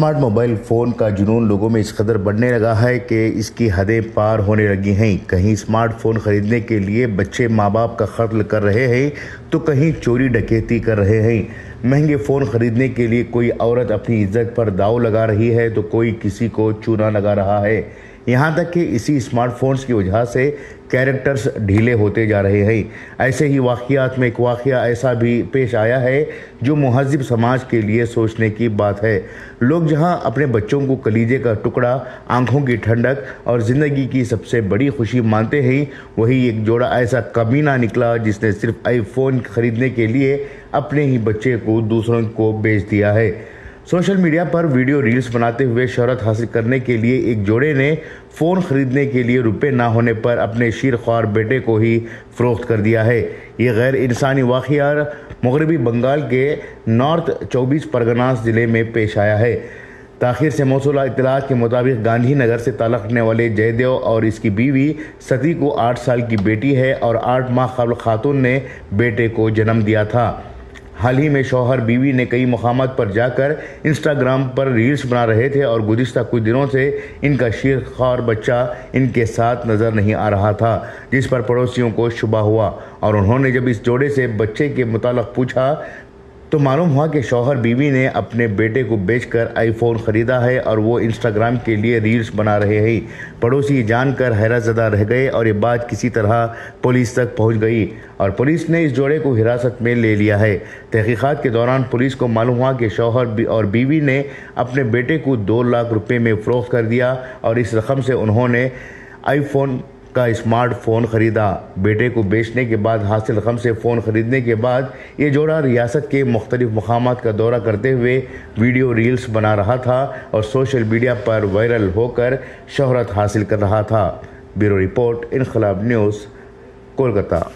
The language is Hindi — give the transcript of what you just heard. स्मार्ट मोबाइल फ़ोन का जुनून लोगों में इस कदर बढ़ने लगा है कि इसकी हदें पार होने लगी हैं। कहीं स्मार्टफोन ख़रीदने के लिए बच्चे माँ बाप का खर्च कर रहे हैं तो कहीं चोरी डकैती कर रहे हैं। महंगे फ़ोन ख़रीदने के लिए कोई औरत अपनी इज्जत पर दाव लगा रही है तो कोई किसी को चूना लगा रहा है। यहाँ तक कि इसी स्मार्टफोन्स की वजह से कैरेक्टर्स ढीले होते जा रहे हैं। ऐसे ही वाक़ियात में एक वाक़िया ऐसा भी पेश आया है जो मुहज़्ज़िब समाज के लिए सोचने की बात है। लोग जहां अपने बच्चों को कलीजे का टुकड़ा, आंखों की ठंडक और ज़िंदगी की सबसे बड़ी खुशी मानते हैं, वही एक जोड़ा ऐसा कमीना निकला जिसने सिर्फ आईफोन ख़रीदने के लिए अपने ही बच्चे को दूसरों को बेच दिया है। सोशल मीडिया पर वीडियो रील्स बनाते हुए शोहरत हासिल करने के लिए एक जोड़े ने फ़ोन ख़रीदने के लिए रुपए ना होने पर अपने शीरख्वार बेटे को ही फ़रोख्त कर दिया है। ये गैर इंसानी वाक़या मगरबी बंगाल के नॉर्थ 24 परगनास ज़िले में पेश आया है। ताखिर से मौसूला इत्तलात के मुताबिक गांधीनगर से ताल्लुक़ रखने वाले जयदेव और इसकी बीवी सती को 8 साल की बेटी है और 8 माह क़बल खातून ने बेटे को जन्म दिया था। हाल ही में शौहर बीवी ने कई मकामात पर जाकर इंस्टाग्राम पर रील्स बना रहे थे और गुज़िश्ता कुछ दिनों से इनका शीरख्वार बच्चा इनके साथ नज़र नहीं आ रहा था, जिस पर पड़ोसियों को शुबा हुआ और उन्होंने जब इस जोड़े से बच्चे के मुताल्लिक़ पूछा तो मालूम हुआ कि शौहर बीवी ने अपने बेटे को बेचकर आईफोन ख़रीदा है और वो इंस्टाग्राम के लिए रील्स बना रहे हैं। पड़ोसी जानकर हैरतज़दा रह गए और ये बात किसी तरह पुलिस तक पहुंच गई और पुलिस ने इस जोड़े को हिरासत में ले लिया है। तहकीक़ात के दौरान पुलिस को मालूम हुआ कि शौहर और बीवी ने अपने बेटे को 2 लाख रुपये में फ़रोख्त कर दिया और इस रकम से उन्होंने आईफोन का स्मार्टफोन ख़रीदा। बेटे को बेचने के बाद हासिल रकम से फ़ोन ख़रीदने के बाद ये जोड़ा रियासत के मुख्तलिफ़ मकामात का दौरा करते हुए वीडियो रील्स बना रहा था और सोशल मीडिया पर वायरल होकर शोहरत हासिल कर रहा था। Bureau report, Inquilab news, Kolkata.